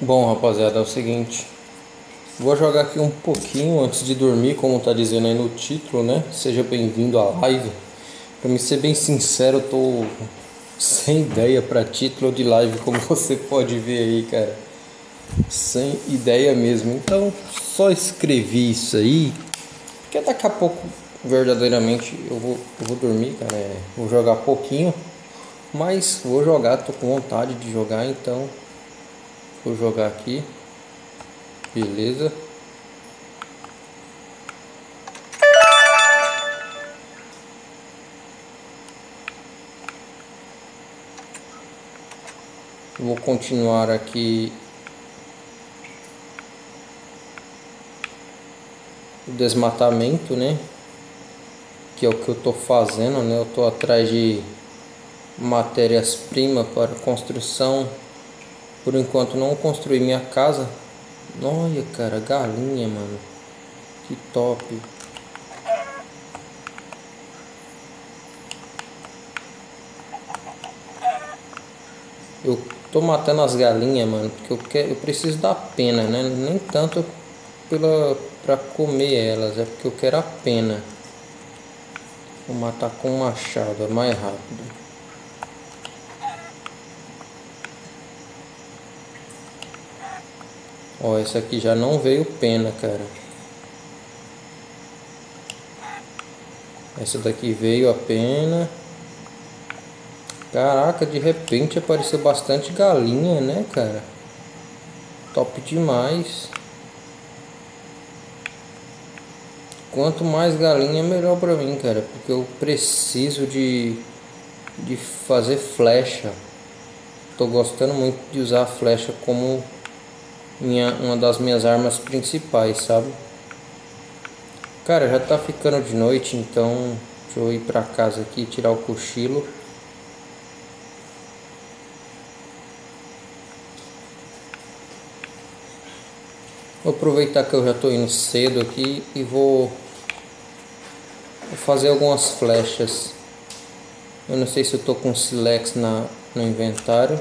Bom, rapaziada, é o seguinte, vou jogar aqui um pouquinho antes de dormir, como tá dizendo aí no título, né? Seja bem-vindo à live. Pra me ser bem sincero, eu tô sem ideia pra título de live, como você pode ver aí, cara. Sem ideia mesmo, então só escrevi isso aí, porque daqui a pouco, verdadeiramente, eu vou dormir, cara, vou jogar pouquinho, mas vou jogar, tô com vontade de jogar, então... Vou jogar aqui, beleza. Vou continuar aqui o desmatamento, né? Que é o que eu tô fazendo, né? Eu tô atrás de matérias-primas para construção. Por enquanto não construí minha casa. Olha, cara, galinha, mano. Que top. Eu tô matando as galinhas, mano, porque eu preciso da pena, né? Nem tanto pra comer elas, é porque eu quero a pena. Vou matar com um machado, é mais rápido. Ó, esse aqui já não veio pena, cara. Essa daqui veio a pena. Caraca, de repente apareceu bastante galinha, né, cara? Top demais. Quanto mais galinha, melhor pra mim, cara. Porque eu preciso de fazer flecha. Tô gostando muito de usar a flecha como... uma das minhas armas principais, sabe? Cara, já tá ficando de noite, então deixa eu ir pra casa aqui, tirar o cochilo. Vou aproveitar que eu já tô indo cedo aqui e vou fazer algumas flechas. Eu não sei se eu tô com silex no inventário.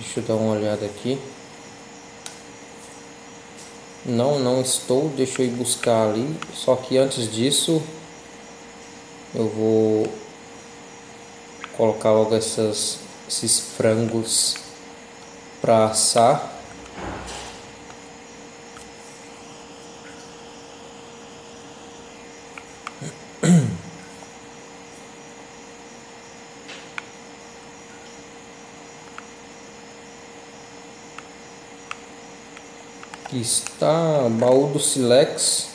Deixa eu dar uma olhada aqui. Não estou. Deixa eu ir buscar ali. Só que antes disso, eu vou colocar logo esses frangos para assar. Aqui está o baú do silex.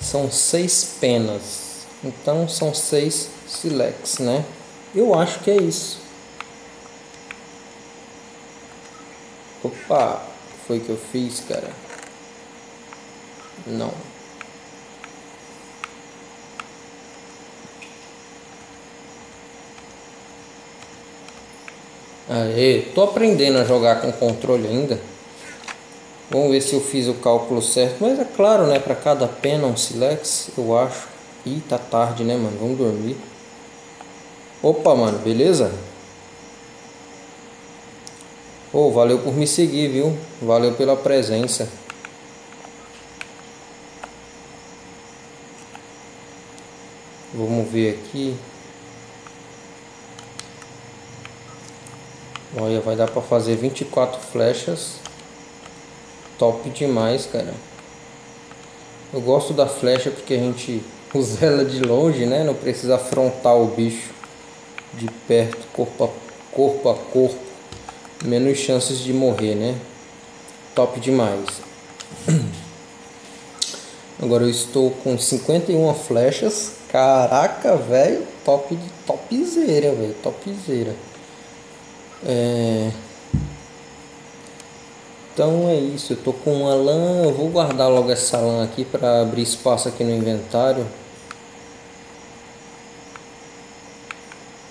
São 6 penas. Então são 6 silex, né? Eu acho que é isso. Opa, foi que eu fiz, cara? Não. Aê, tô aprendendo a jogar com controle ainda. Vamos ver se eu fiz o cálculo certo. Mas é claro, né? Pra cada pena um silex, eu acho. Ih, tá tarde, né, mano? Vamos dormir. Opa, mano, beleza? Pô, valeu por me seguir, viu? Valeu pela presença. Vamos ver aqui. Olha, vai dar pra fazer 24 flechas. Top demais, cara. Eu gosto da flecha porque a gente usa ela de longe, né? Não precisa afrontar o bicho de perto, corpo a corpo. Menos chances de morrer, né? Top demais. Agora eu estou com 51 flechas. Caraca, velho. Topzera, velho. Topzera. Então é isso, eu tô com uma lã, eu vou guardar logo essa lã aqui para abrir espaço aqui no inventário.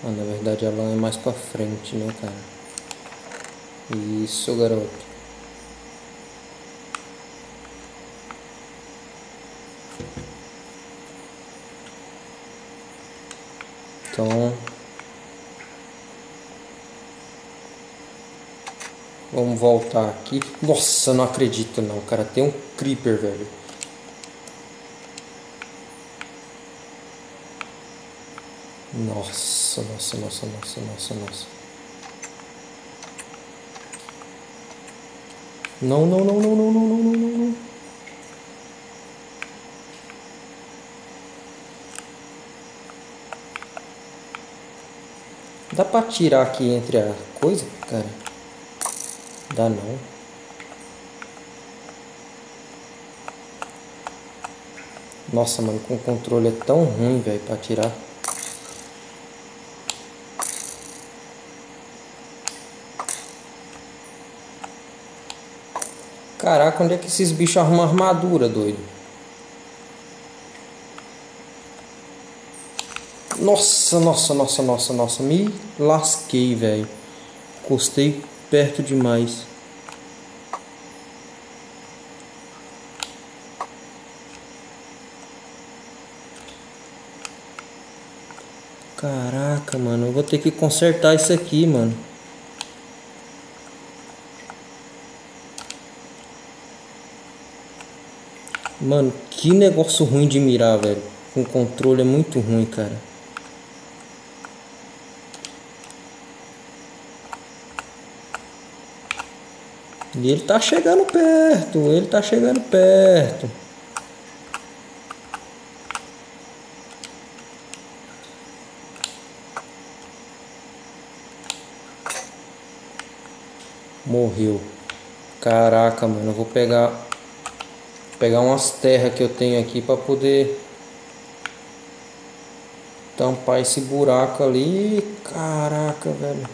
Na verdade a lã é mais para frente, né, cara? Isso, garoto. Então vamos voltar aqui. Nossa, não acredito não, cara. Tem um creeper, velho. Nossa, nossa, nossa, nossa, nossa, nossa. Não, não, não, não, não, não, não, não, não. Dá pra tirar aqui entre a coisa, cara? Dá não. Nossa, mano, com o controle é tão ruim, velho, pra tirar. Caraca, onde é que esses bichos arrumam armadura, doido? Nossa, nossa, nossa, nossa, nossa. Me lasquei, velho. Encostei perto demais. Caraca, mano. Eu vou ter que consertar isso aqui, mano. Mano, que negócio ruim de mirar, velho. Com controle é muito ruim, cara. E ele tá chegando perto. Ele tá chegando perto. Morreu. Caraca, mano. Eu vou pegar umas terras que eu tenho aqui para poder tampar esse buraco ali. Caraca, velho.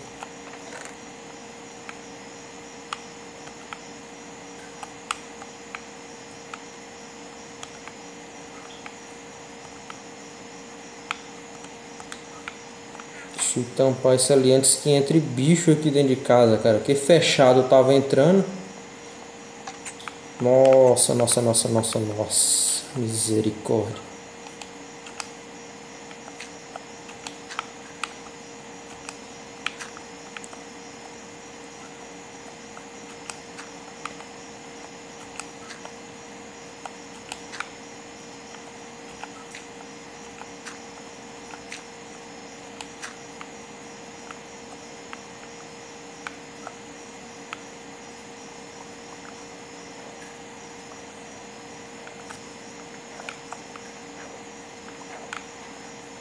Deixa eu tampar isso ali antes que entre bicho aqui dentro de casa, cara. Que fechado tava entrando. Nossa, nossa, nossa, nossa, nossa. Misericórdia.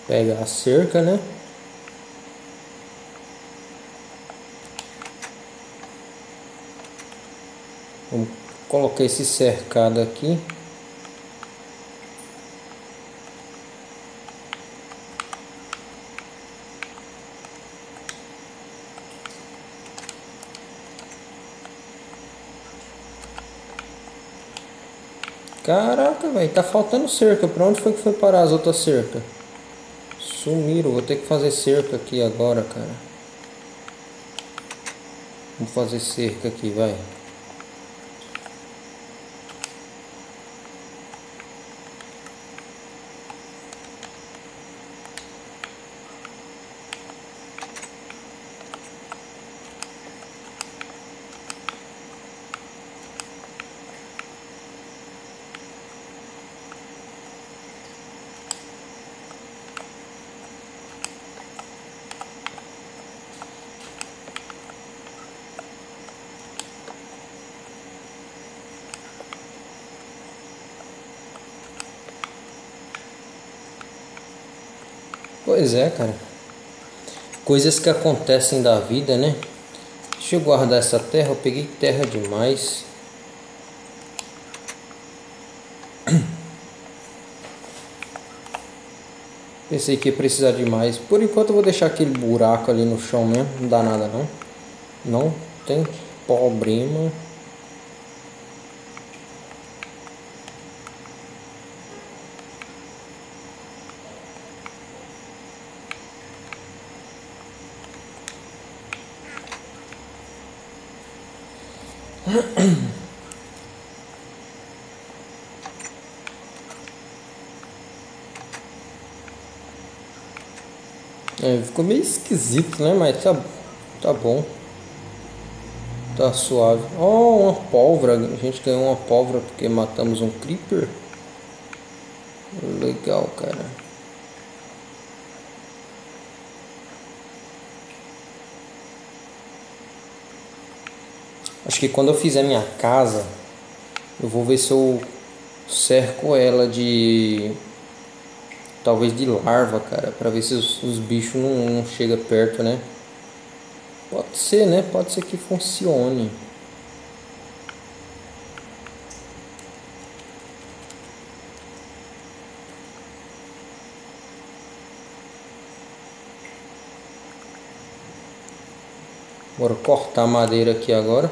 Pega a cerca, né? Vamos colocar esse cercado aqui. Caraca, velho, tá faltando cerca. Pra onde foi que foi parar as outras cercas? Sumiram, vou ter que fazer cerca aqui agora, cara. Vamos fazer cerca aqui, vai. Pois é, cara. Coisas que acontecem da vida, né? Deixa eu guardar essa terra. Eu peguei terra demais. Pensei que ia precisar de mais. Por enquanto eu vou deixar aquele buraco ali no chão mesmo. Não dá nada não. Não tem problema. É, ficou meio esquisito, né? Mas tá bom. Tá suave. Oh, uma pólvora. A gente ganhou uma pólvora porque matamos um creeper. Legal, cara. Acho que quando eu fizer minha casa, eu vou ver se eu cerco ela de... talvez de larva, cara, pra ver se os bichos não chegam perto, né? Pode ser, né? Pode ser que funcione. Bora cortar a madeira aqui agora.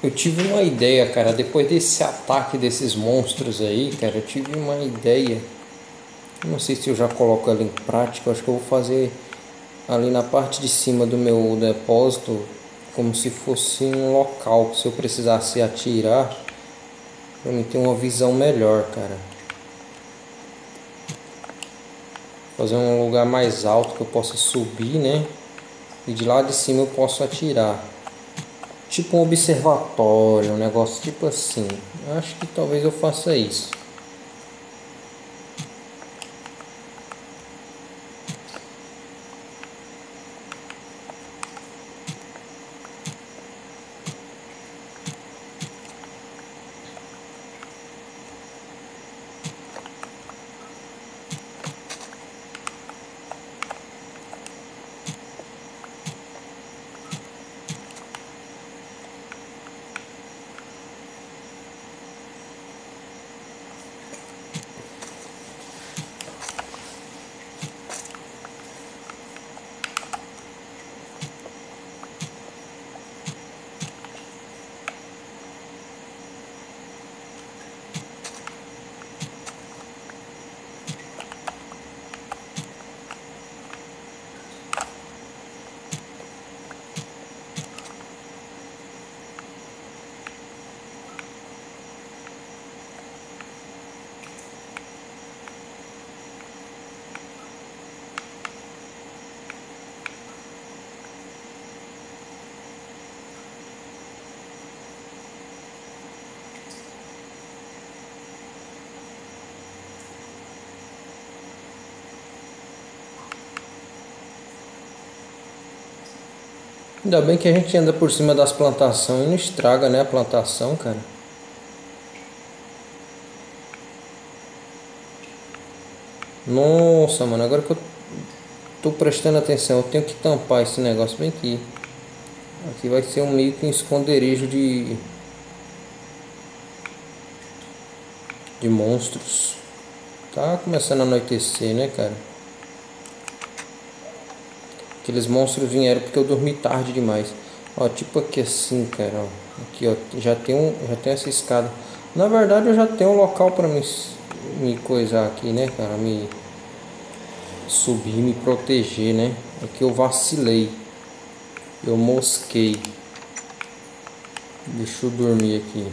Eu tive uma ideia, cara, depois desse ataque desses monstros aí, cara, eu tive uma ideia. Não sei se eu já coloco ela em prática, acho que eu vou fazer ali na parte de cima do meu depósito, como se fosse um local, se eu precisasse atirar, pra mim ter uma visão melhor, cara. Fazer um lugar mais alto que eu possa subir, né, e de lá de cima eu posso atirar. Tipo um observatório, um negócio tipo assim. Acho que talvez eu faça isso. Ainda bem que a gente anda por cima das plantações e não estraga, né, a plantação, cara. Nossa, mano, agora que eu tô prestando atenção, eu tenho que tampar esse negócio bem aqui. Aqui vai ser um meio que um esconderijo de monstros. Tá começando a anoitecer, né, cara? Aqueles monstros vieram porque eu dormi tarde demais. Ó, tipo aqui assim, cara. Ó. Aqui, ó, já tem essa escada. Na verdade, eu já tenho um local pra me coisar aqui, né, cara? Me subir, me proteger, né? Aqui eu vacilei. Eu mosquei. Deixa eu dormir aqui.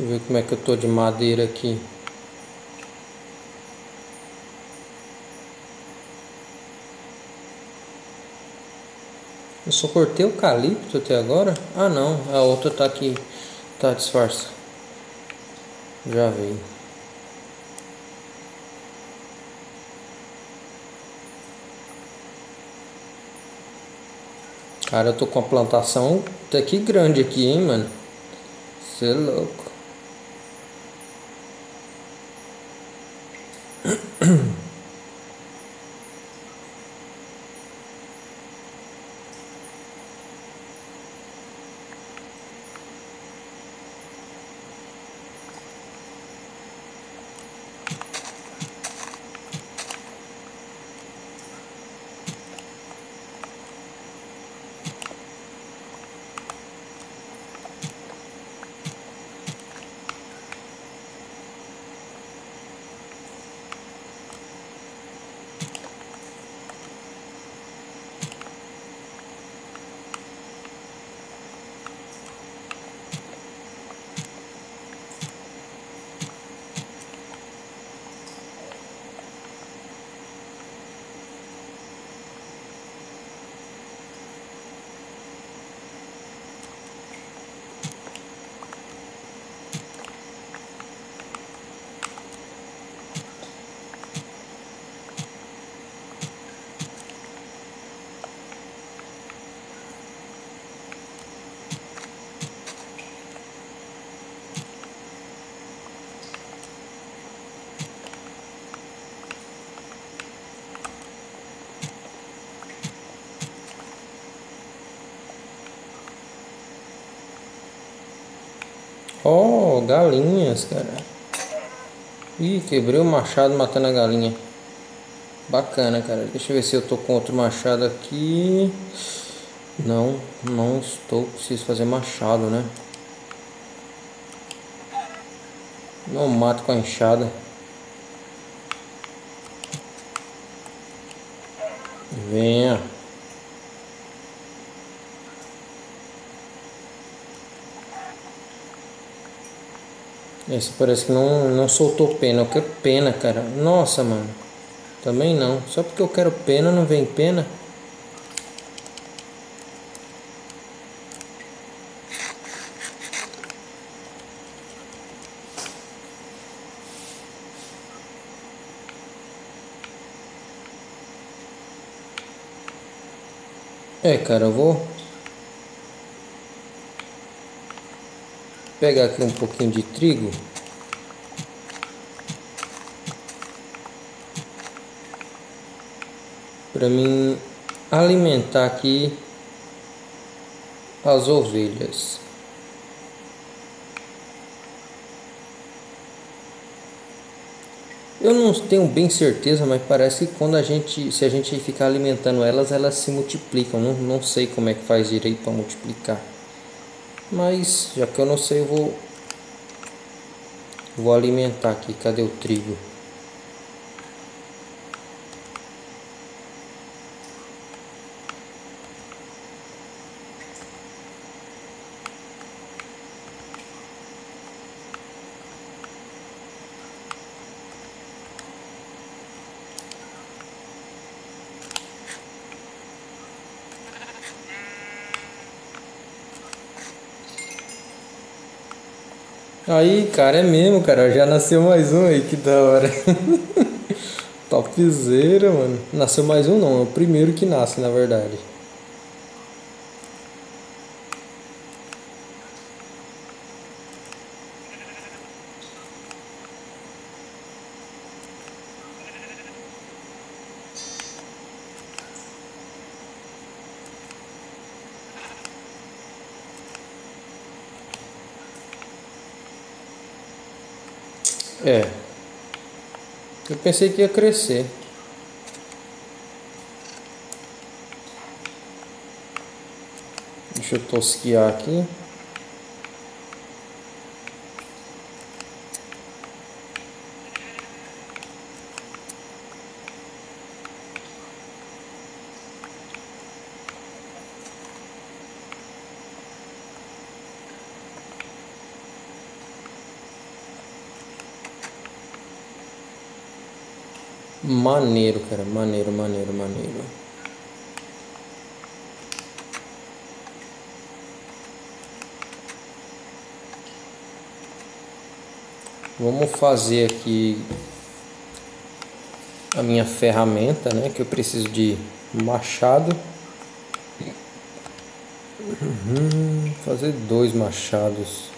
Deixa eu ver como é que eu tô de madeira aqui. Eu só cortei o eucalipto até agora. Ah não, a outra tá aqui. Tá, disfarça. Já veio. Cara, eu tô com a plantação até que grande aqui, hein, mano. Você é louco. Oh, galinhas, cara. Ih, quebrei o machado matando a galinha. Bacana, cara. Deixa eu ver se eu tô com outro machado aqui. Não, não estou. Preciso fazer machado, né? Não mato com a enxada. Venha. Esse parece que não soltou pena. Eu quero pena, cara. Nossa, mano. Também não. Só porque eu quero pena, não vem pena. É, cara, eu vou pegar aqui um pouquinho de trigo. Para mim alimentar aqui as ovelhas. Eu não tenho bem certeza, mas parece que quando se a gente ficar alimentando elas, elas se multiplicam. Não sei como é que faz direito para multiplicar. Mas, já que eu não sei, eu vou alimentar aqui. Cadê o trigo? Aí, cara, é mesmo, cara. Já nasceu mais um aí, que da hora. Topzera, mano. Nasceu mais um não, é o primeiro que nasce, na verdade. É, eu pensei que ia crescer. Deixa eu tosquiar aqui. Maneiro, cara. Maneiro. Vamos fazer aqui a minha ferramenta, né? Que eu preciso de machado. Fazer dois machados.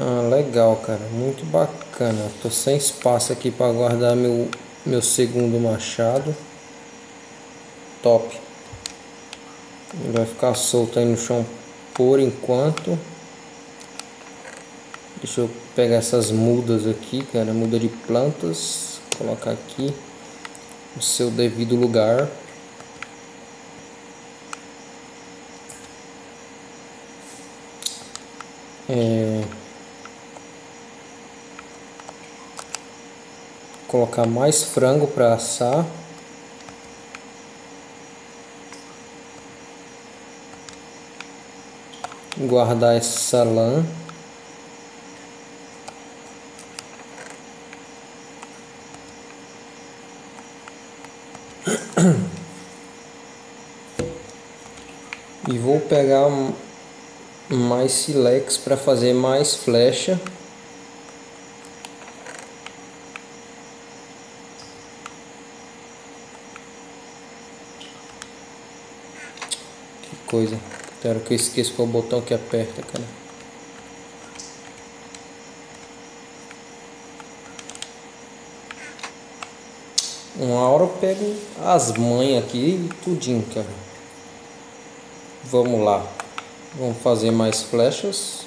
Ah, legal, cara, muito bacana. Tô sem espaço aqui para guardar meu segundo machado. Top. Ele vai ficar solto aí no chão por enquanto. Deixa eu pegar essas mudas aqui, cara, muda de plantas, colocar aqui no seu devido lugar. Colocar mais frango para assar. Guardar essa lã. E vou pegar mais silex para fazer mais flecha. Que coisa, tem hora que eu esqueço qual botão que aperta, cara. Uma hora eu pego as mães aqui e tudinho, cara. Vamos lá. Vamos fazer mais flechas.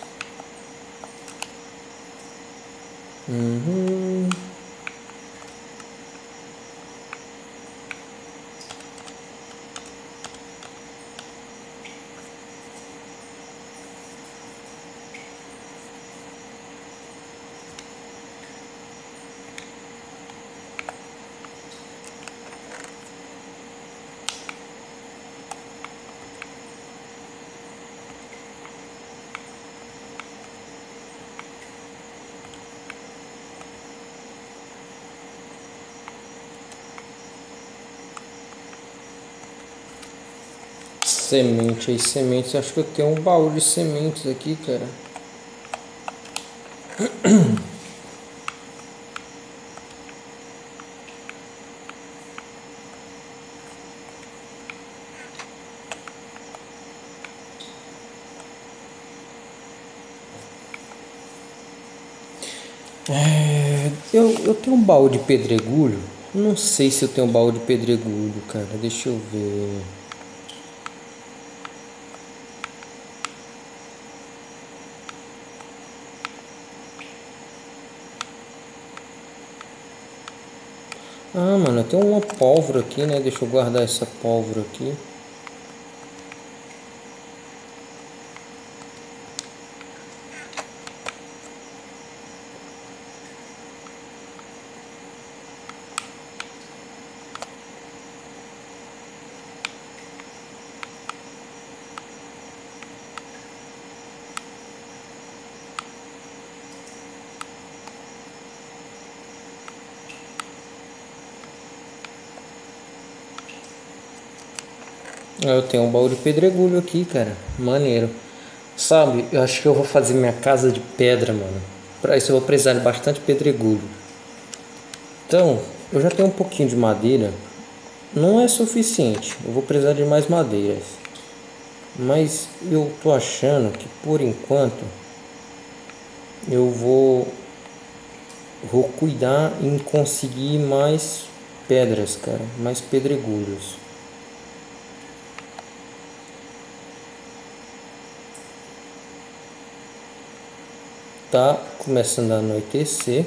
Semente aí, sementes. Acho que eu tenho um baú de sementes aqui, cara. Eu tenho um baú de pedregulho. Não sei se eu tenho um baú de pedregulho, cara. Deixa eu ver. Ah, mano, eu tenho uma pólvora aqui, né? Deixa eu guardar essa pólvora aqui. Eu tenho um baú de pedregulho aqui, cara. Maneiro. Sabe, eu acho que eu vou fazer minha casa de pedra, mano. Pra isso eu vou precisar de bastante pedregulho. Então, eu já tenho um pouquinho de madeira. Não é suficiente. Eu vou precisar de mais madeiras. Mas eu tô achando que por enquanto eu vou cuidar em conseguir mais pedras, cara. Mais pedregulhos. Tá começando a anoitecer,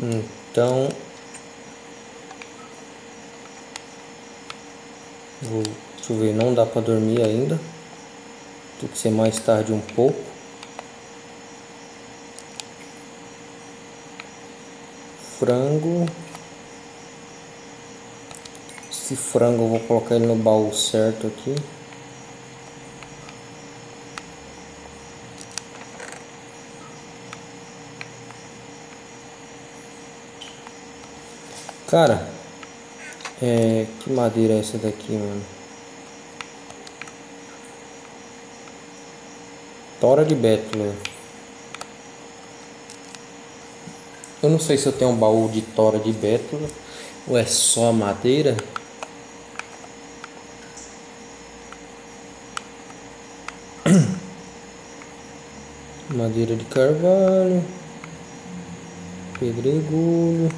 então deixa eu ver, não dá para dormir ainda, tem que ser mais tarde um pouco. Frango, esse frango eu vou colocar ele no baú certo aqui. Cara, que madeira é essa daqui, mano? Tora de bétula. Eu não sei se eu tenho um baú de tora de bétula ou é só madeira. Madeira de carvalho, pedregulho,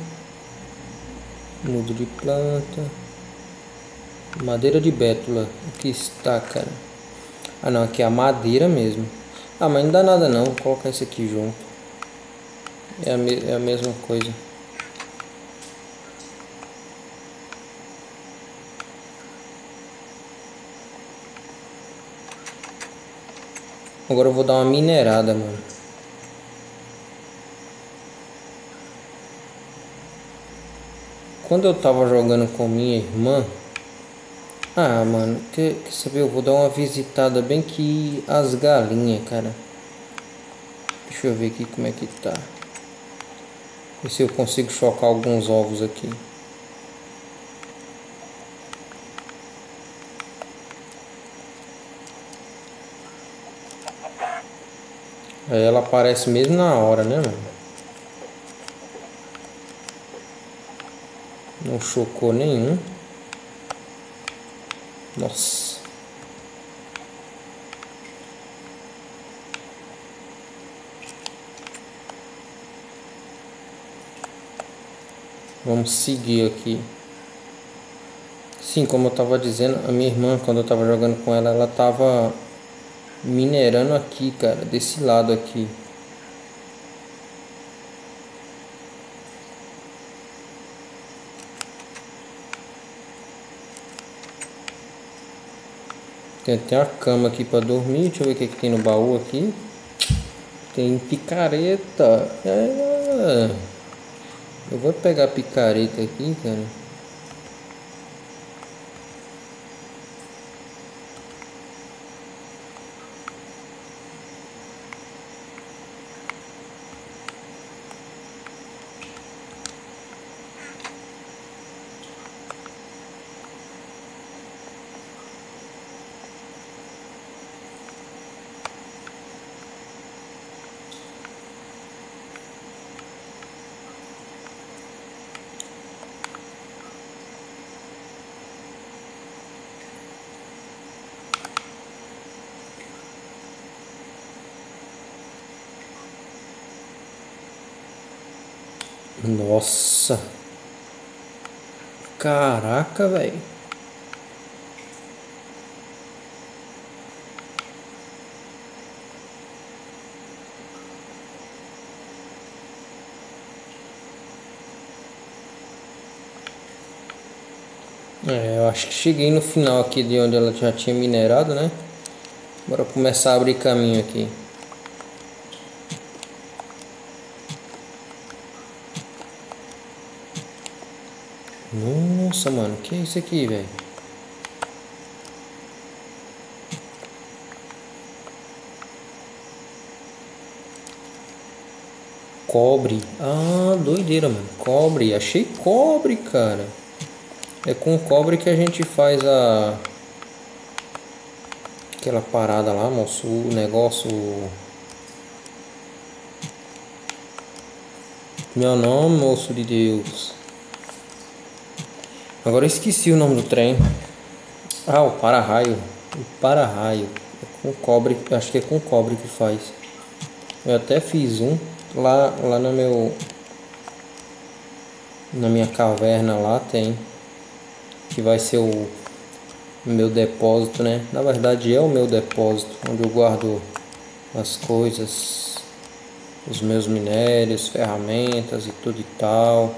mudo de planta, madeira de bétula. Aqui está, cara. Ah, não, aqui é a madeira mesmo. Ah, mas não dá nada não, vou colocar isso aqui junto. É a mesma coisa. Agora eu vou dar uma minerada, mano. Quando eu tava jogando com minha irmã... Ah, mano, quer saber? Eu vou dar uma visitada bem que as galinhas, cara. Deixa eu ver aqui como é que tá. E se eu consigo chocar alguns ovos aqui. Aí ela aparece mesmo na hora, né, mano? Não chocou nenhum. Nossa. Vamos seguir aqui. Sim, como eu tava dizendo, a minha irmã, quando eu tava jogando com ela, ela tava... minerando aqui, cara, desse lado aqui. Tem até uma cama aqui pra dormir. Deixa eu ver o que, é que tem no baú aqui. Tem picareta. É. Eu vou pegar a picareta aqui, cara. Nossa. Caraca, velho. É, eu acho que cheguei no final aqui de onde ela já tinha minerado, né? Bora começar a abrir caminho aqui. Nossa, mano, que é isso aqui, velho? Cobre. Ah, doideira, mano. Cobre. Achei cobre, cara. É com cobre que a gente faz a... aquela parada lá, moço. O negócio... Meu nome, moço de Deus. Agora eu esqueci o nome do trem. Ah, o para-raio. O para-raio. É com cobre. Acho que é com cobre que faz. Eu até fiz um lá no meu... na minha caverna lá tem. Que vai ser o meu depósito, né? Na verdade é o meu depósito. Onde eu guardo as coisas. Os meus minérios, ferramentas e tudo e tal.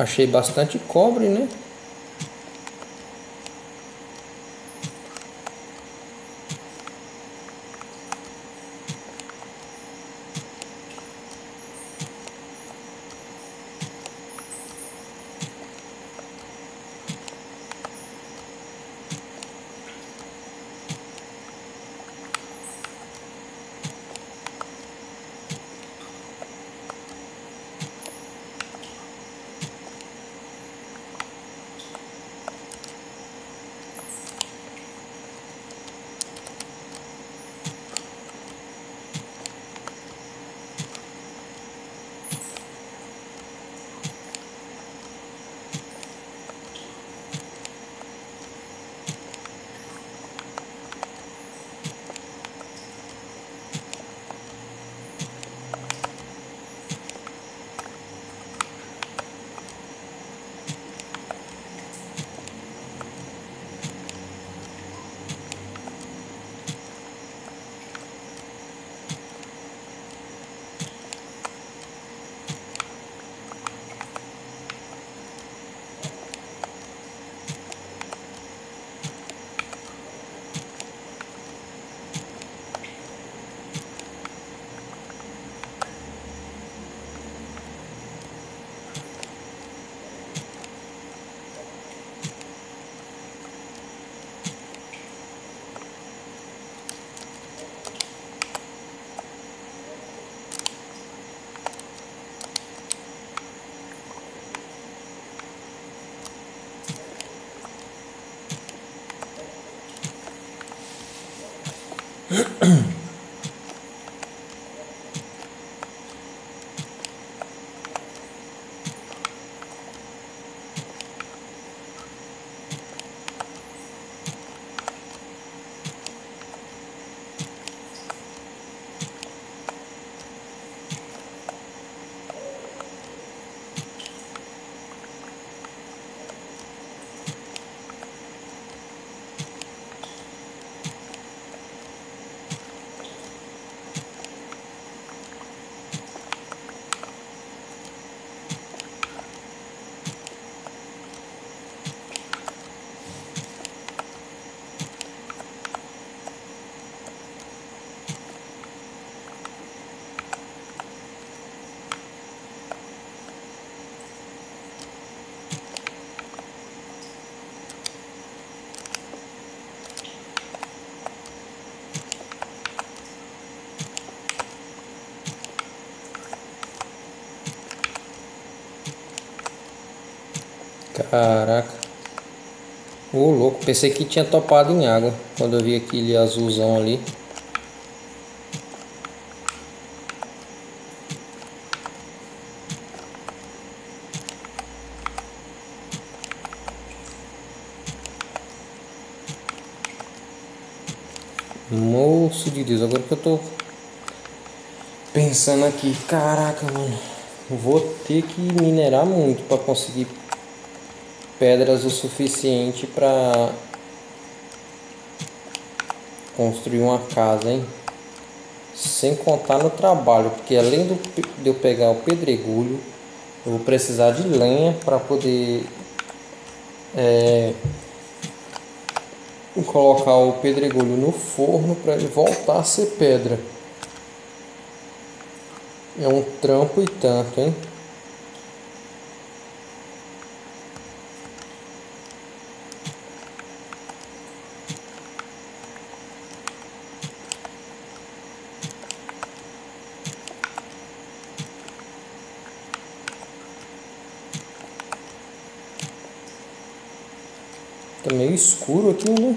Achei bastante cobre, né? Caraca, ô louco, pensei que tinha topado em água quando eu vi aquele azulzão ali. Moço de Deus, agora que eu tô pensando aqui, caraca, mano, vou ter que minerar muito para conseguir pedras o suficiente para construir uma casa, hein? Sem contar no trabalho, porque além de eu pegar o pedregulho, eu vou precisar de lenha para poder colocar o pedregulho no forno para ele voltar a ser pedra. É um trampo e tanto, hein? Tá meio escuro aqui, né?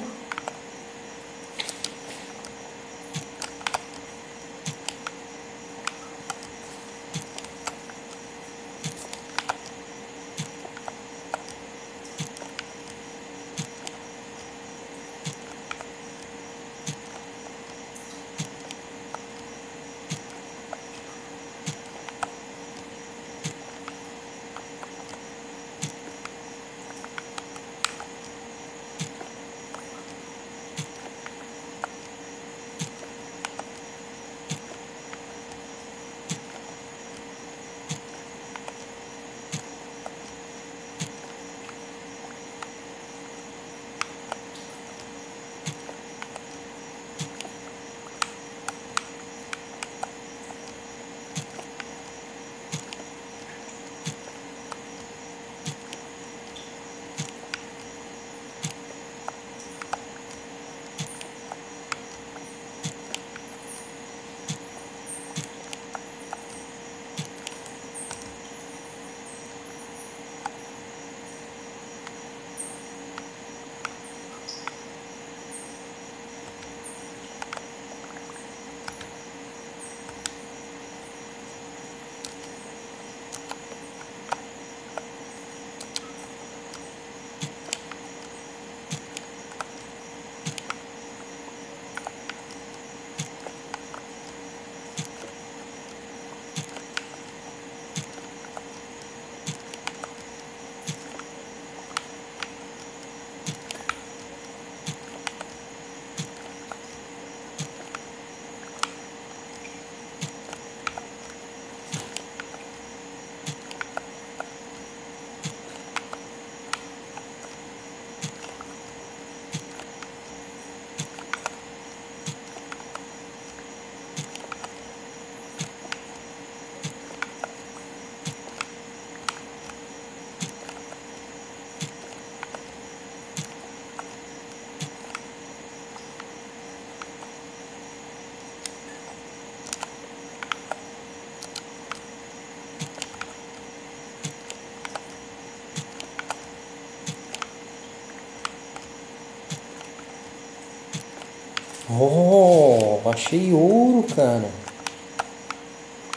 Oh! Achei ouro, cara.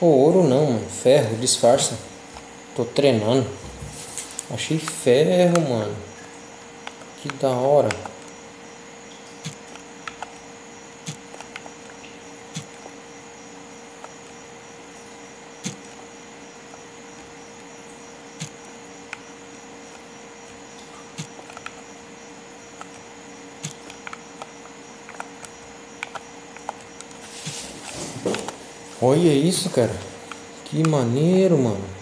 Oh, ouro não, mano. Ferro, disfarça. Tô treinando. Achei ferro, mano. Que da hora. Olha isso, cara. Que maneiro, mano.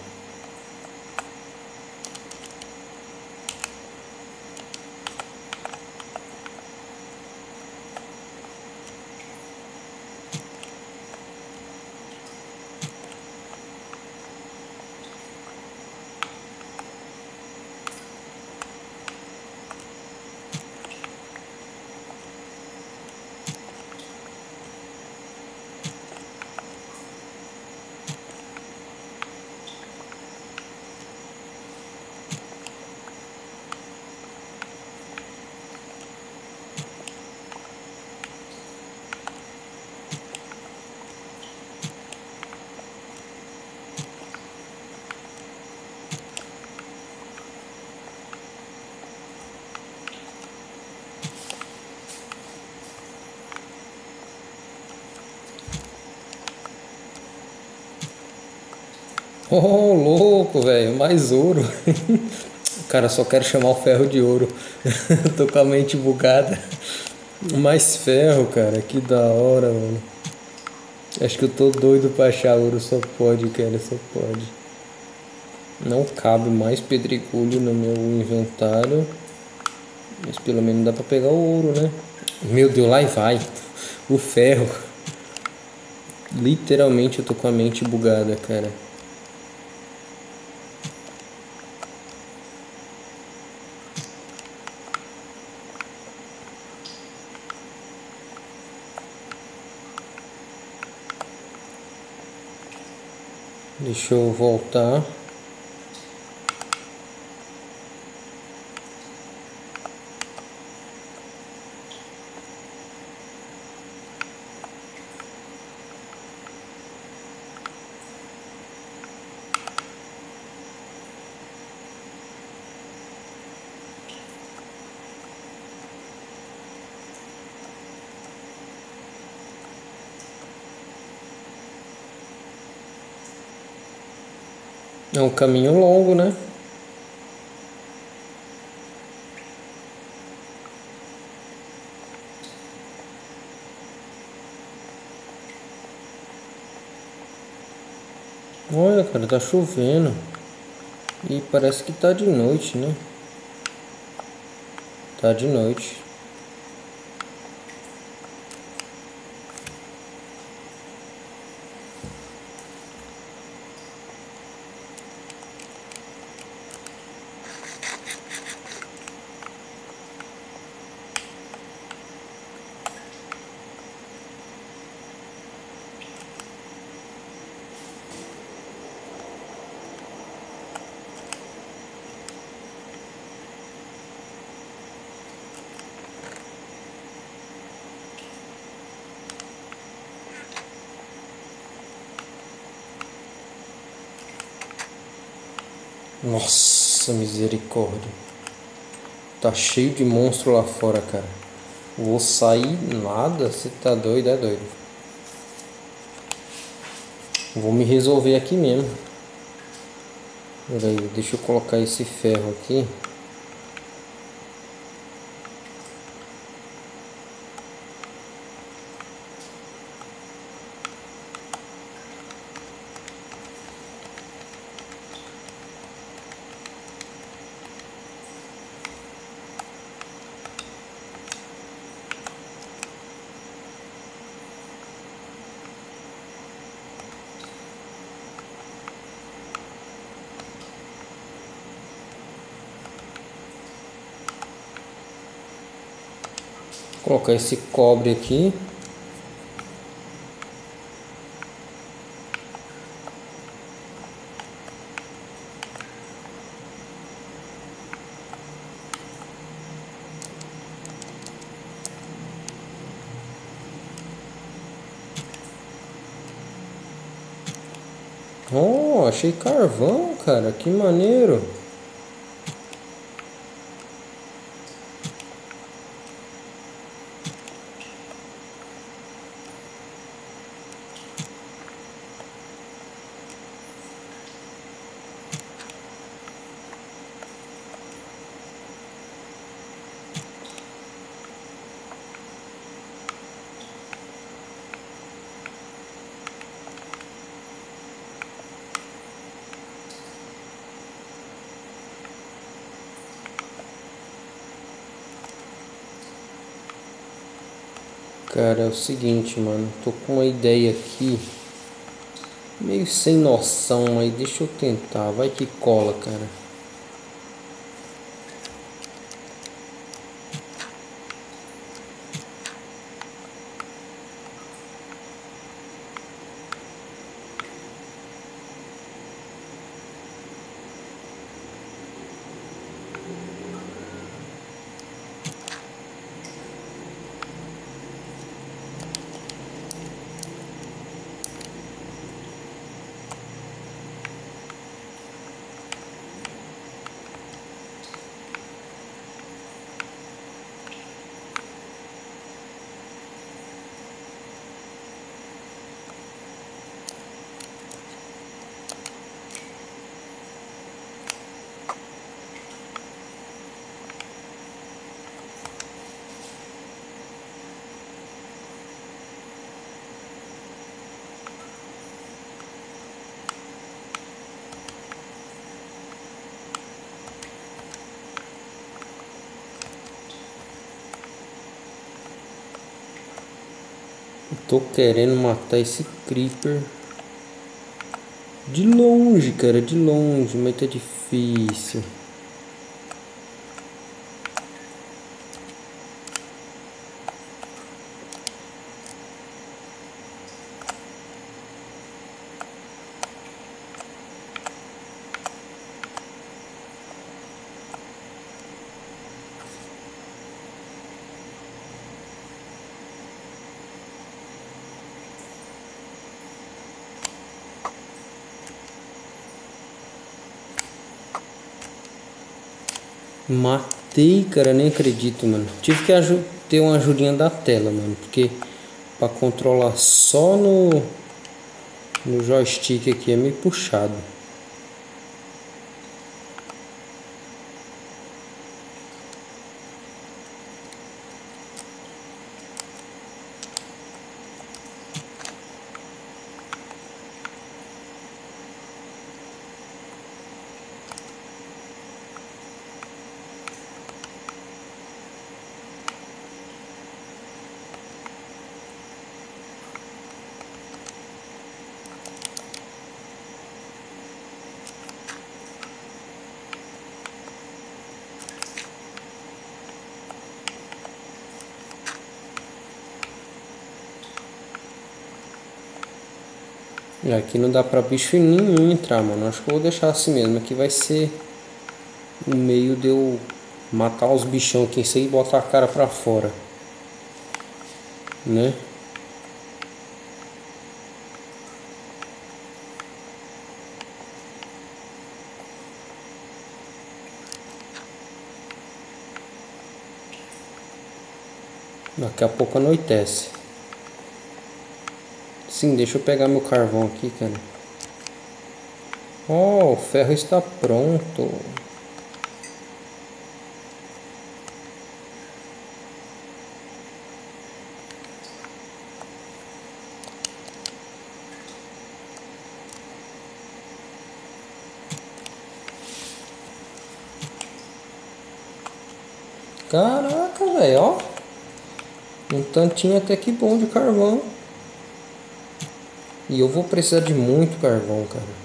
Oh, louco, velho, mais ouro. Cara, só quero chamar o ferro de ouro. Tô com a mente bugada. Mais ferro, cara, que da hora, mano. Acho que eu tô doido pra achar ouro, só pode, cara, só pode. Não cabe mais pedregulho no meu inventário. Mas pelo menos dá pra pegar o ouro, né? Meu Deus, lá e vai. O ferro. Literalmente eu tô com a mente bugada, cara. Deixa eu voltar. É um caminho longo, né? Olha, cara, tá chovendo. E parece que tá de noite, né? Tá de noite. Nossa, misericórdia. Tá cheio de monstro lá fora, cara. Vou sair nada? Você tá doido, é doido. Vou me resolver aqui mesmo. Peraí, deixa eu colocar esse ferro aqui. Vou colocar esse cobre aqui. Oh, achei carvão, cara. Que maneiro. Cara, é o seguinte, mano, tô com uma ideia aqui, meio sem noção, aí deixa eu tentar, vai que cola, cara. Tô querendo matar esse creeper de longe, cara, de longe, mas tá difícil. Matei, cara, nem acredito, mano. Tive que ter uma ajudinha da tela, mano, porque pra controlar só no joystick aqui é meio puxado. E aqui não dá pra bicho nenhum entrar, mano. Acho que eu vou deixar assim mesmo. Aqui vai ser o meio de eu matar os bichão aqui e botar a cara pra fora, né? Daqui a pouco anoitece. Sim, deixa eu pegar meu carvão aqui, cara. Oh, o ferro está pronto. Caraca, velho, ó. Um tantinho até que bom de carvão. E eu vou precisar de muito carvão, cara.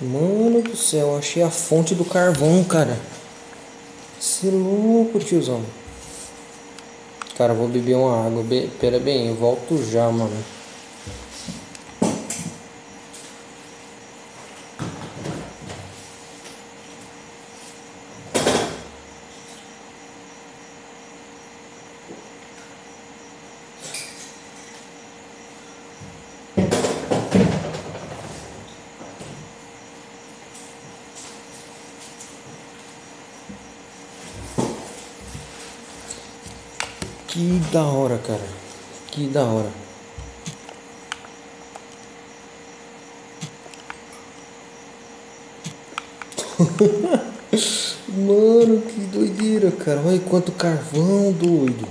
gente. Mano do céu, achei a fonte do carvão, cara. Você é louco, tiozão. Cara, vou beber uma água. Pera bem, eu volto já, mano. Que da hora, cara. Que da hora. Mano, que doideira, cara. Olha quanto carvão, doido.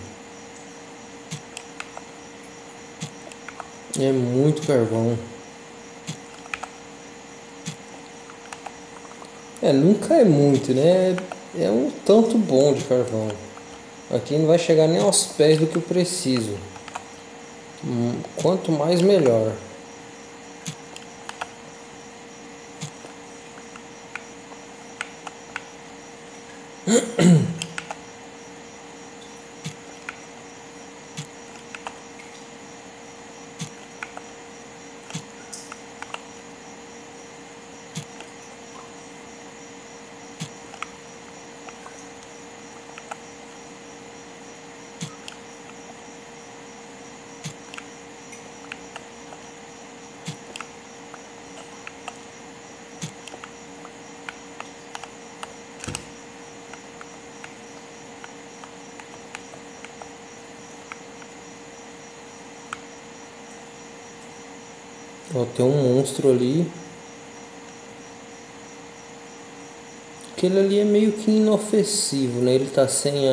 É muito carvão. É, nunca é muito, né? É um tanto bom de carvão. Aqui não vai chegar nem aos pés do que eu preciso. Quanto mais, melhor. Ó, tem um monstro ali. Aquele ali é meio que inofensivo, né? Ele tá sem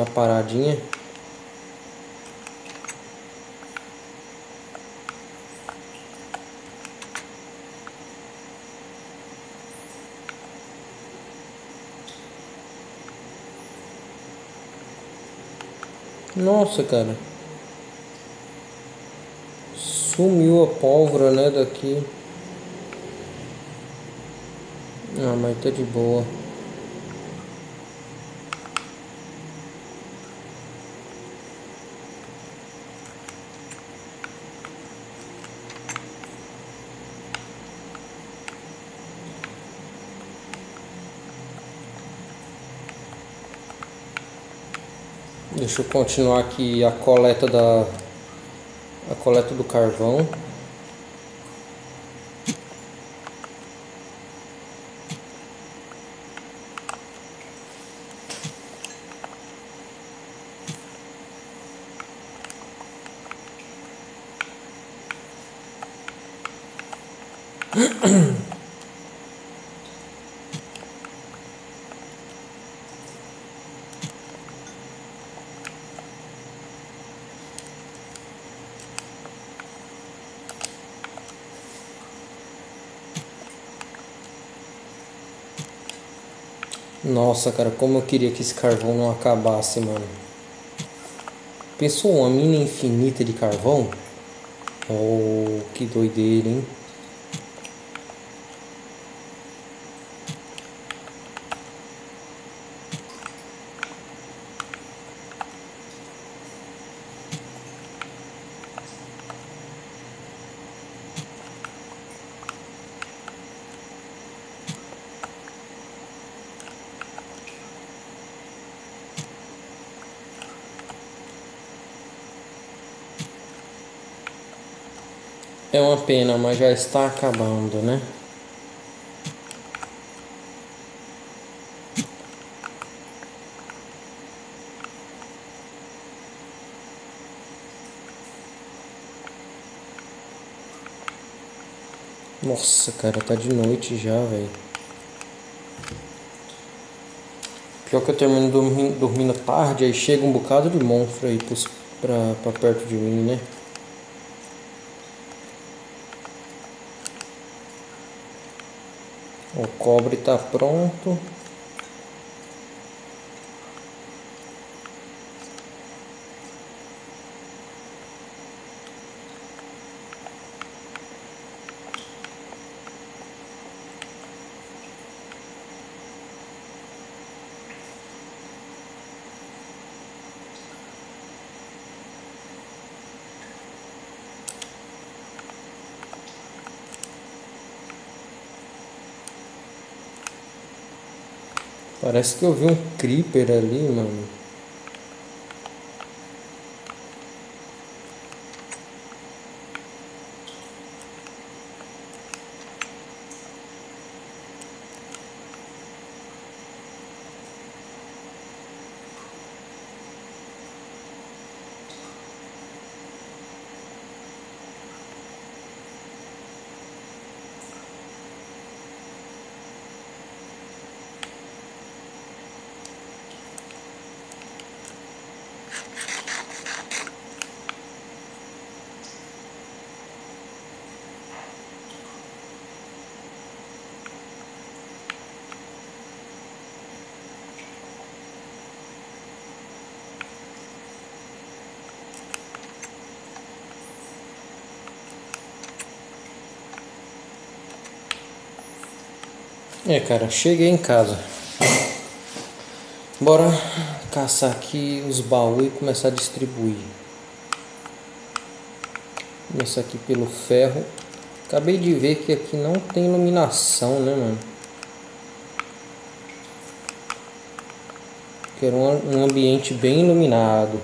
a paradinha. Nossa, cara. Sumiu a pólvora, né, daqui. Ah, mas tá de boa. Deixa eu continuar aqui a coleta do carvão. Nossa, cara, como eu queria que esse carvão não acabasse, mano. Pensou uma mina infinita de carvão? Oh, que doideira, hein? É uma pena, mas já está acabando, né? Nossa, cara, tá de noite já, velho. Pior que eu termino dormindo tarde, aí chega um bocado de monstro aí pra perto de mim, né? O cobre tá pronto. Parece que eu vi um creeper ali, mano. É, cara, cheguei em casa. Bora caçar aqui os baús e começar a distribuir. Começar aqui pelo ferro. Acabei de ver que aqui não tem iluminação, né, mano? Quero um ambiente bem iluminado.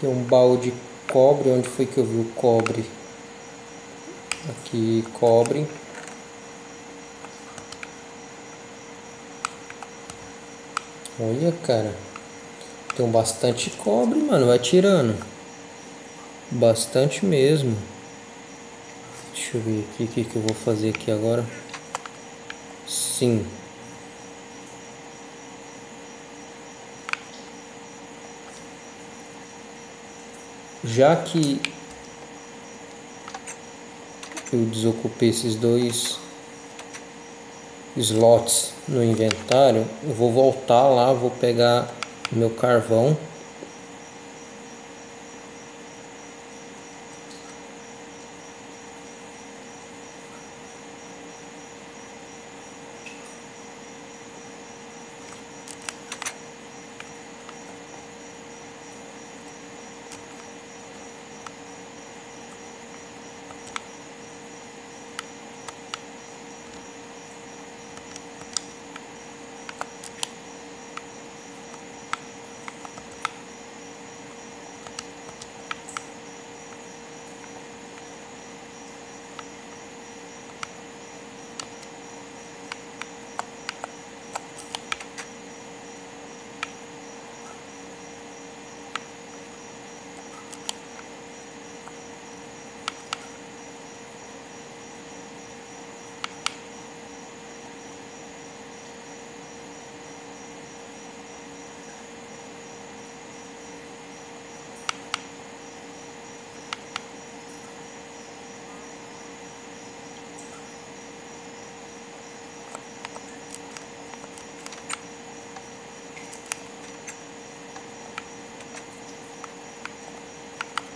Tem um baú de cobre. Onde foi que eu vi o cobre? Aqui, cobre. Olha, cara. Tem bastante cobre, mano. Vai tirando. Bastante mesmo. Deixa eu ver aqui o que eu vou fazer aqui agora. Sim. Já que eu desocupei esses dois slots no inventário, eu vou voltar lá, vou pegar meu carvão.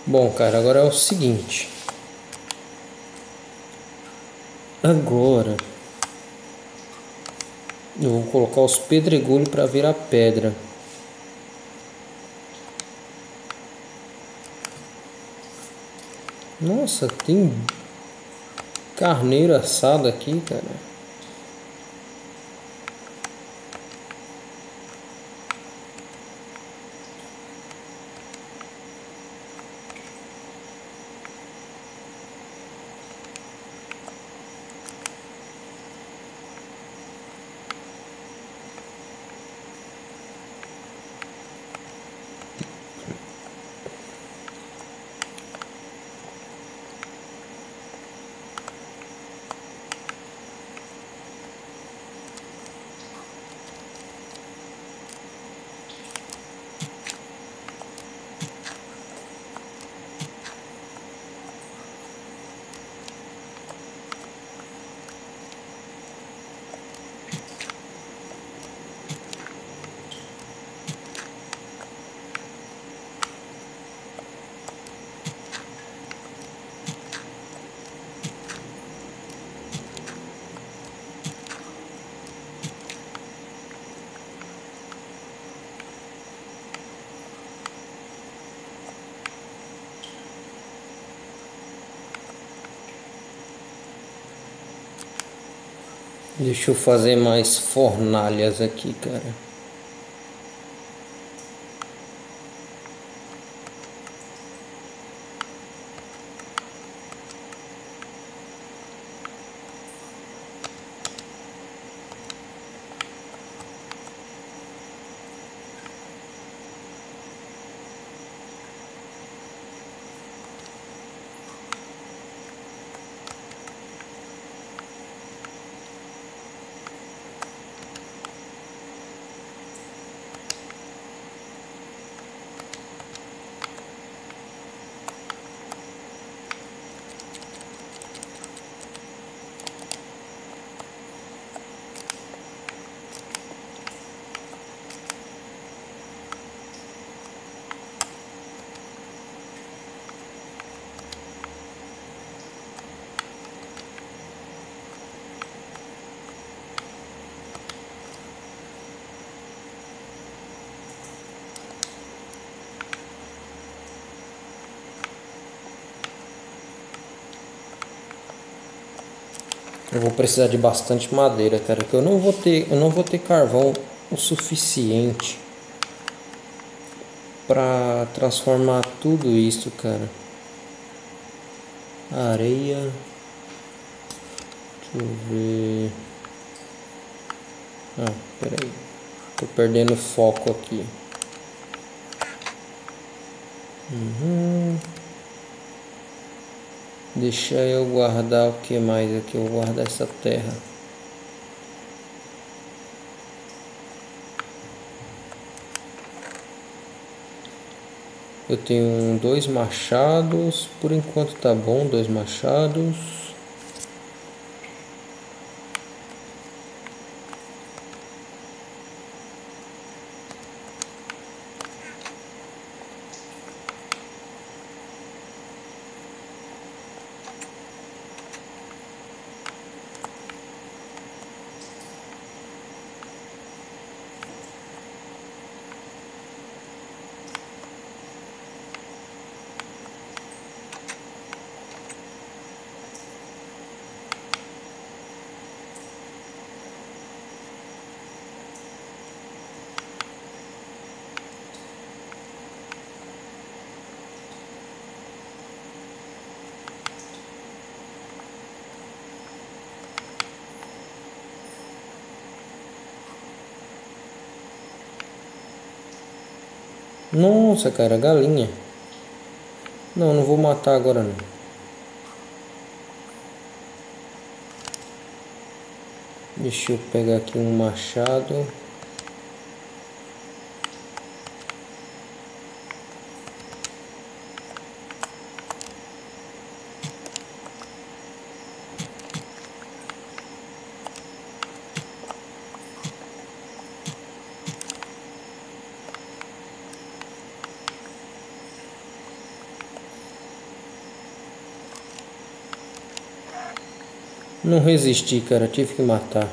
Bom, cara, agora é o seguinte. Agora eu vou colocar os pedregulhos para virar pedra. Nossa, tem carneiro assado aqui, cara. Deixa eu fazer mais fornalhas aqui, cara. Eu vou precisar de bastante madeira, cara, que eu não vou ter carvão o suficiente para transformar tudo isso, cara. Areia. Deixa eu ver. Ah, peraí. Tô perdendo foco aqui. Deixa eu guardar o que mais aqui, eu vou guardar essa terra. Eu tenho 2 machados, por enquanto tá bom, 2 machados. Nossa, cara, galinha. Não, não vou matar agora não. Deixa eu pegar aqui um machado. Não resisti, cara, tive que matar.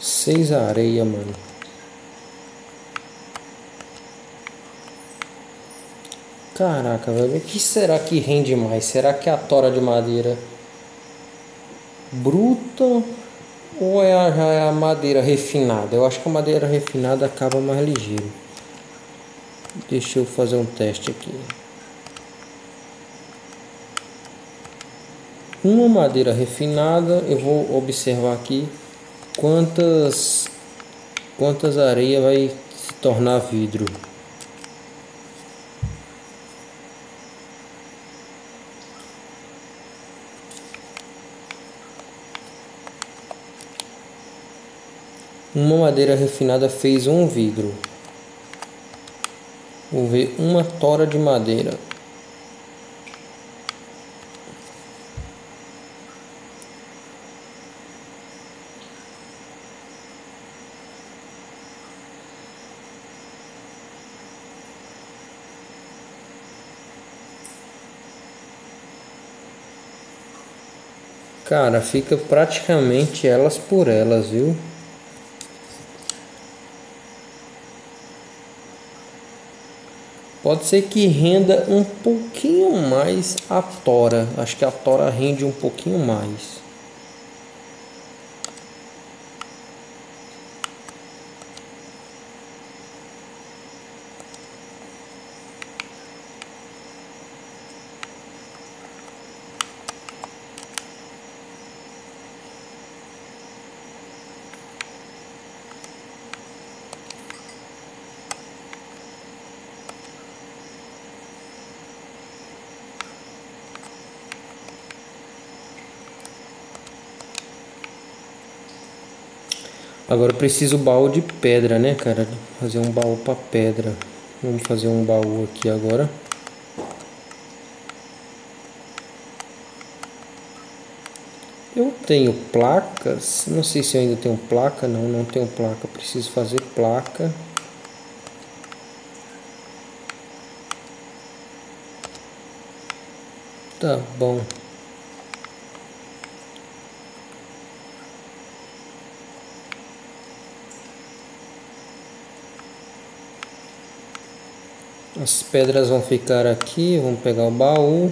Seis areia, mano. Caraca, velho. O que será que rende mais? Será que é a tora de madeira bruta ou é a madeira refinada? Eu acho que a madeira refinada acaba mais ligeiro. Deixa eu fazer um teste aqui. Uma madeira refinada, eu vou observar aqui. Quantas areia vai se tornar vidro? Uma madeira refinada fez um vidro. Vou ver uma tora de madeira. Cara, fica praticamente elas por elas, viu? Pode ser que renda um pouquinho mais a tora. Acho que a tora rende um pouquinho mais. Agora eu preciso baú de pedra, né, cara? Fazer um baú para pedra. Vamos fazer um baú aqui agora. Eu tenho placas. Não sei se eu ainda tenho placa. Não, não tenho placa. Preciso fazer placa. Tá bom. As pedras vão ficar aqui, vamos pegar o baú.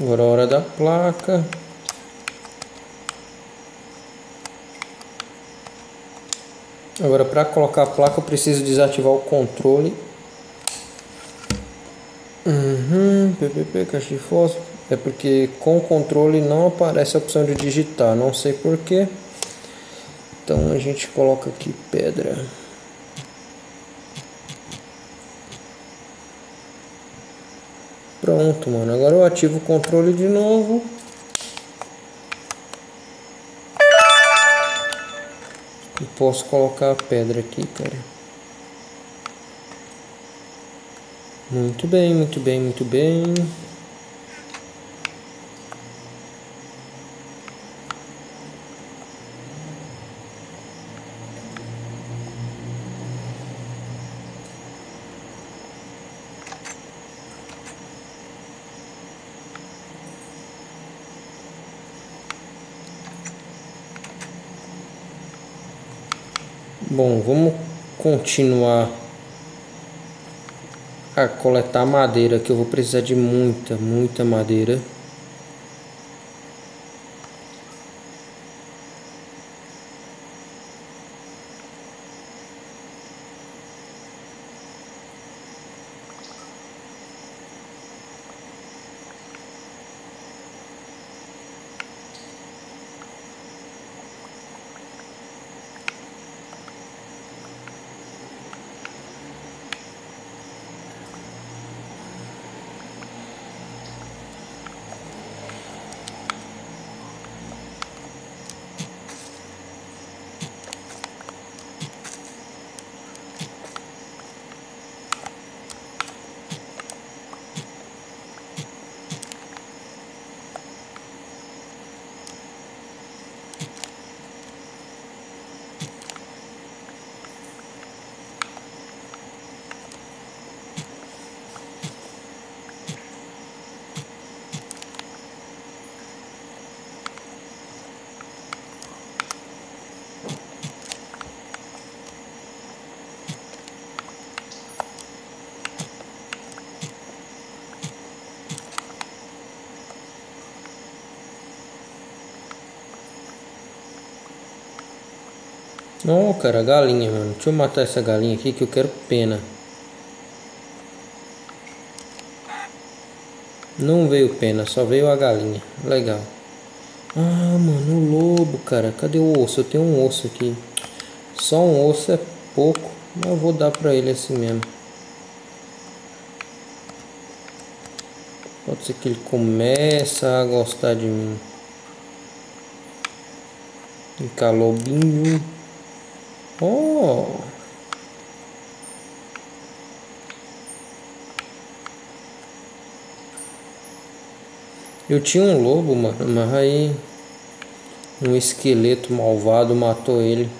Agora a hora da placa. Agora, para colocar a placa, eu preciso desativar o controle. PPP, caixa de fósforo. É porque com o controle não aparece a opção de digitar, não sei porquê. Então a gente coloca aqui pedra. Pronto, mano. Agora eu ativo o controle de novo. Posso colocar a pedra aqui, cara. Muito bem, muito bem, muito bem. Bom, vamos continuar a coletar madeira, que eu vou precisar de muita madeira. Não, cara, galinha, mano. Deixa eu matar essa galinha aqui que eu quero pena. Não veio pena, só veio a galinha. Legal. Ah, mano, o lobo, cara. Cadê o osso? Eu tenho um osso aqui. Só um osso é pouco. Mas eu vou dar pra ele assim mesmo. Pode ser que ele comece a gostar de mim. Vem cá, lobinho. Oh. Eu tinha um lobo, mano, mas aí um esqueleto malvado matou ele.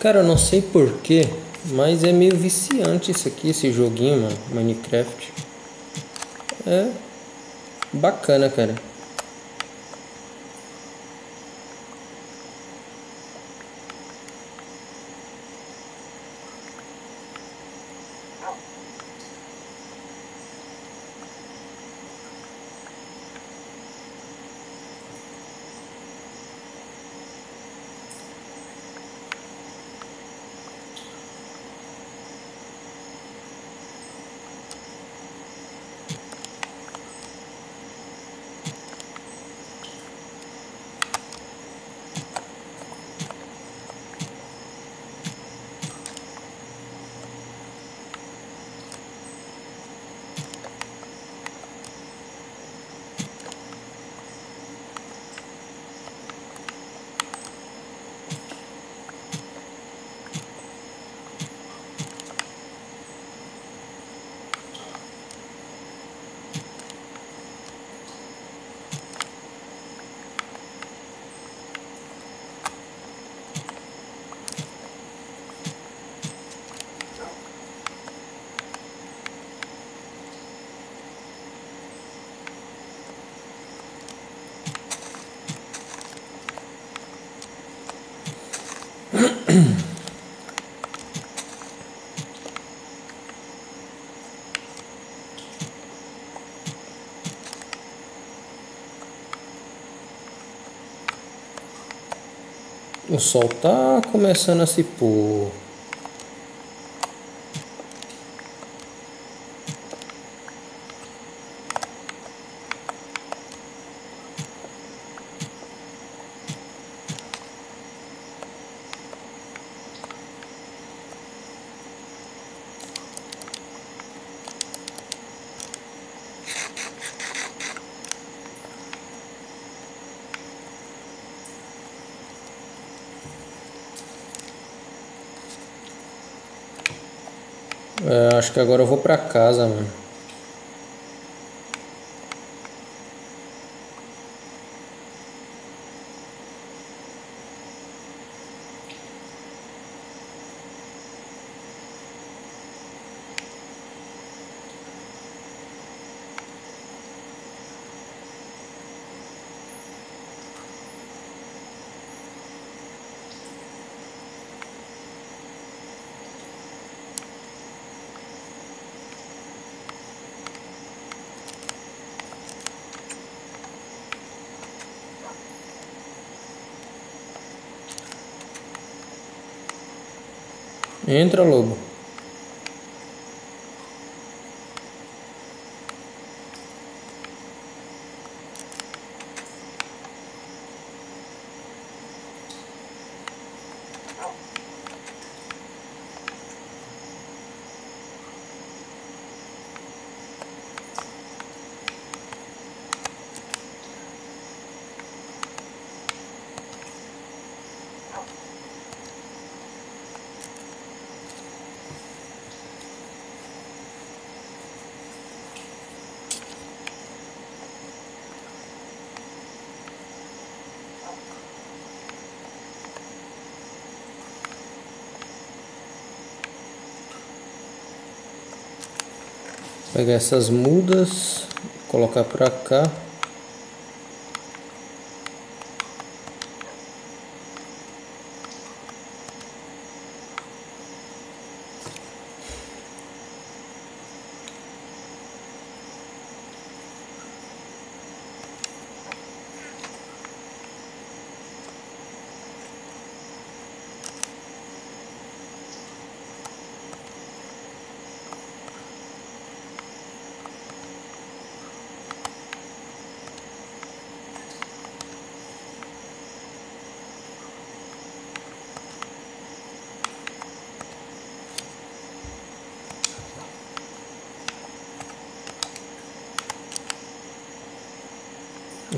Cara, eu não sei porquê, mas é meio viciante isso aqui, esse joguinho, mano, Minecraft. É bacana, cara. O sol tá começando a se pôr. É, acho que agora eu vou pra casa, mano. Entra, lobo. pegar essas mudas, colocar pra cá.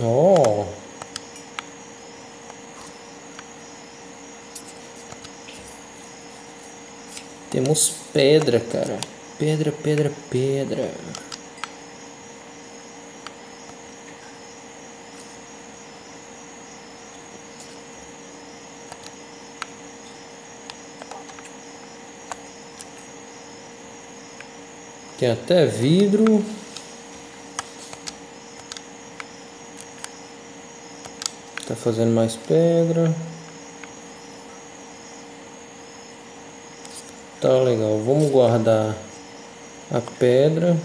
Oh. Temos pedra, cara. Pedra, pedra, pedra. Tem até vidro. Tá fazendo mais pedra. Tá legal. Vamos guardar a pedra.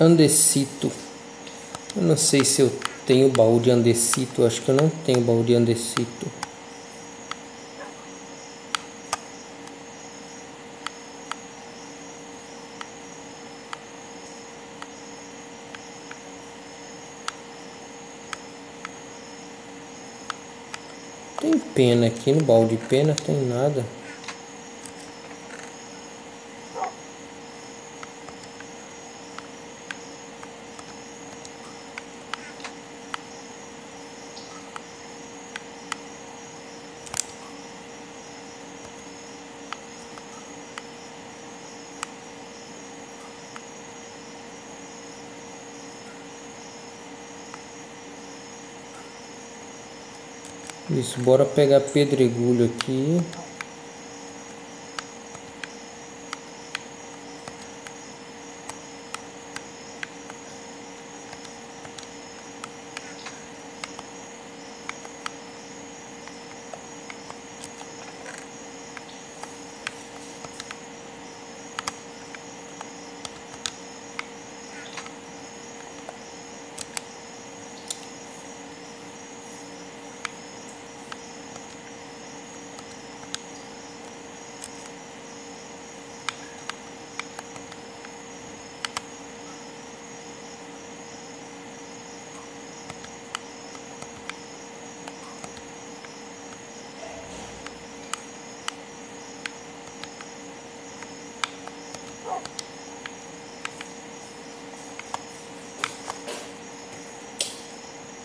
Andesito. Eu não sei se eu tenho baú de andesito. Acho que eu não tenho baú de andesito. Tem pena aqui no baú de pena? Tem nada. Isso, bora pegar pedregulho aqui.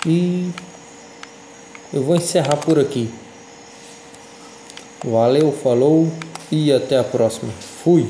E eu vou encerrar por aqui. Valeu, falou e até a próxima. Fui.